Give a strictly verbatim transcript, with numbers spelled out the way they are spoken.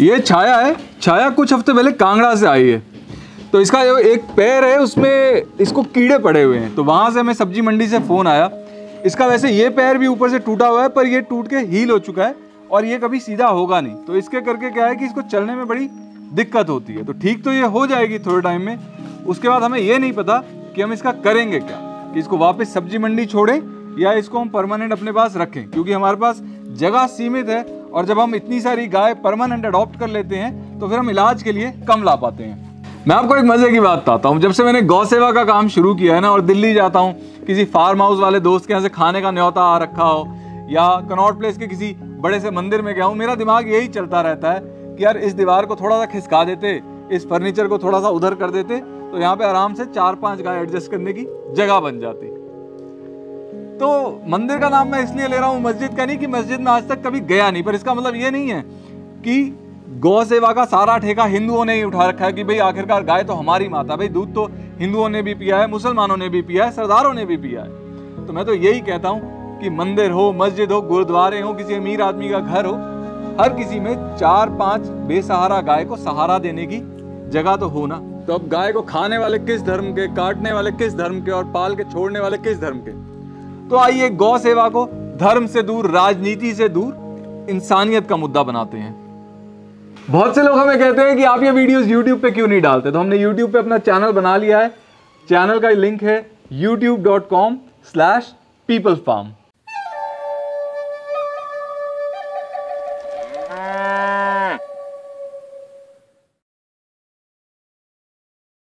ये छाया है, छाया कुछ हफ्ते पहले कांगड़ा से आई है। तो इसका जो एक पैर है उसमें इसको कीड़े पड़े हुए हैं। तो वहाँ से हमें सब्जी मंडी से फ़ोन आया। इसका वैसे ये पैर भी ऊपर से टूटा हुआ है, पर ये टूट के हील हो चुका है और ये कभी सीधा होगा नहीं। तो इसके करके क्या है कि इसको चलने में बड़ी दिक्कत होती है। तो ठीक तो ये हो जाएगी थोड़े टाइम में, उसके बाद हमें ये नहीं पता कि हम इसका करेंगे क्या, कि इसको वापस सब्जी मंडी छोड़ें या इसको हम परमानेंट अपने पास रखें, क्योंकि हमारे पास जगह सीमित है। और जब हम इतनी सारी गाय परमानेंट अडॉप्ट कर लेते हैं तो फिर हम इलाज के लिए कम ला पाते हैं। मैं आपको एक मज़े की बात बताता हूँ। जब से मैंने गौ सेवा का काम शुरू किया है ना, और दिल्ली जाता हूँ, किसी फार्म हाउस वाले दोस्त के यहाँ से खाने का न्योता आ रखा हो या कनॉट प्लेस के किसी बड़े से मंदिर में गया हूँ, मेरा दिमाग यही चलता रहता है कि यार इस दीवार को थोड़ा सा खिसका देते, इस फर्नीचर को थोड़ा सा उधर कर देते, तो यहाँ पे आराम से चार पांच गाय एडजस्ट करने की जगह बन जाती। तो मंदिर का नाम मैं इसलिए ले रहा हूँ, मस्जिद का नहीं, कि मस्जिद में आज तक कभी गया नहीं, पर इसका मतलब ये नहीं है कि गौ सेवा का सारा ठेका हिंदुओं ने ही उठा रखा है कि भाई आखिरकार गाय तो हमारी माता, भाई दूध तो हिंदुओं ने भी पिया है, मुसलमानों ने भी पिया है, सरदारों ने भी पिया है। तो मैं तो यही कहता हूँ कि मंदिर हो, मस्जिद हो, गुरुद्वारे हो, किसी अमीर आदमी का घर हो, हर किसी में चार पांच बेसहारा गाय को सहारा देने की जगह तो हो ना। तो अब गाय को खाने वाले किस धर्म के, काटने वाले किस धर्म के, और पाल के छोड़ने वाले किस धर्म के। तो आइए गौ सेवा को धर्म से दूर, राजनीति से दूर, इंसानियत का मुद्दा बनाते हैं। बहुत से लोग हमें कहते हैं कि आप ये वीडियोस YouTube पे क्यों नहीं डालते। तो हमने YouTube पे अपना चैनल बना लिया है। चैनल का लिंक है YouTube dot com slash people farm.